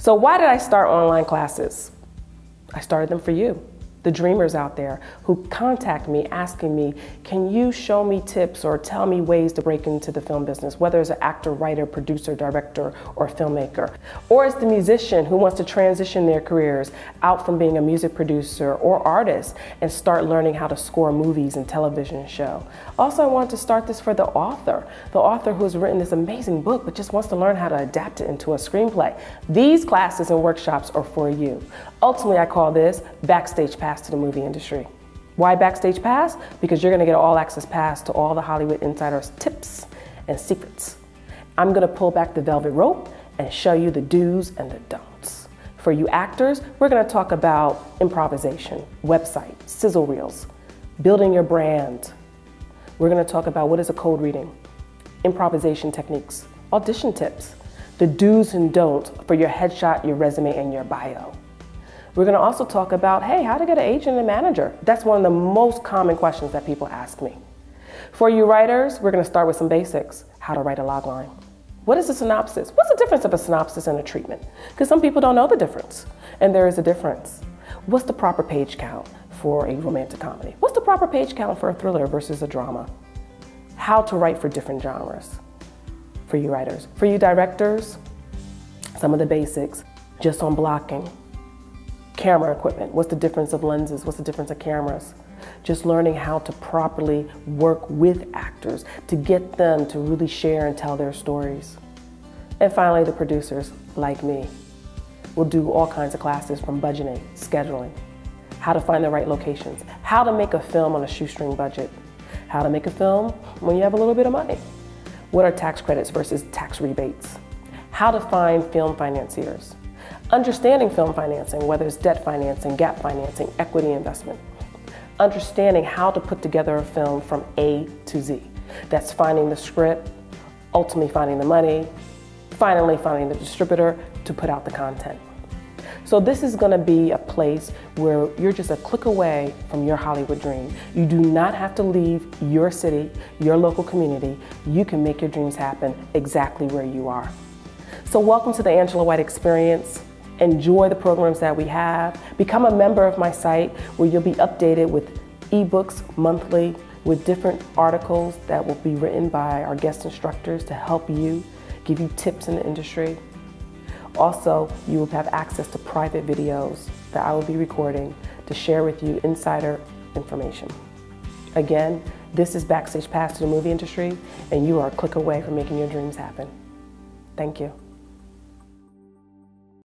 So why did I start online classes? I started them for you, the dreamers out there who contact me asking me, can you show me tips or tell me ways to break into the film business, whether it's an actor, writer, producer, director, or filmmaker. Or it's the musician who wants to transition their careers out from being a music producer or artist and start learning how to score movies and television show. Also, I wanted to start this for the author who's written this amazing book but just wants to learn how to adapt it into a screenplay. These classes and workshops are for you. Ultimately, I call this Backstage Pass to the Movie Industry. Why Backstage Pass? Because you're going to get an all-access pass to all the Hollywood insiders' tips and secrets. I'm going to pull back the velvet rope and show you the do's and the don'ts. For you actors, we're going to talk about improvisation, website, sizzle reels, building your brand. We're going to talk about what is a code reading, improvisation techniques, audition tips, the do's and don'ts for your headshot, your resume, and your bio. We're going to also talk about, hey, how to get an agent and manager. That's one of the most common questions that people ask me. For you writers, we're going to start with some basics. How to write a logline. What is a synopsis? What's the difference of a synopsis and a treatment? Because some people don't know the difference, and there is a difference. What's the proper page count for a romantic comedy? What's the proper page count for a thriller versus a drama? How to write for different genres for you writers. For you directors, some of the basics just on blocking. Camera equipment, what's the difference of lenses, what's the difference of cameras? Just learning how to properly work with actors to get them to really share and tell their stories. And finally, the producers, like me, will do all kinds of classes from budgeting, scheduling, how to find the right locations, how to make a film on a shoestring budget, how to make a film when you have a little bit of money, what are tax credits versus tax rebates, how to find film financiers, understanding film financing, whether it's debt financing, gap financing, equity investment. Understanding how to put together a film from A to Z. That's finding the script, ultimately finding the money, finally finding the distributor to put out the content. So this is going to be a place where you're just a click away from your Hollywood dream. You do not have to leave your city, your local community. You can make your dreams happen exactly where you are. So welcome to the Angela White Experience. Enjoy the programs that we have. Become a member of my site where you'll be updated with ebooks monthly, with different articles that will be written by our guest instructors to help you, give you tips in the industry. Also, you will have access to private videos that I will be recording to share with you insider information. Again, this is Backstage Pass to the Movie Industry, and you are a click away from making your dreams happen. Thank you.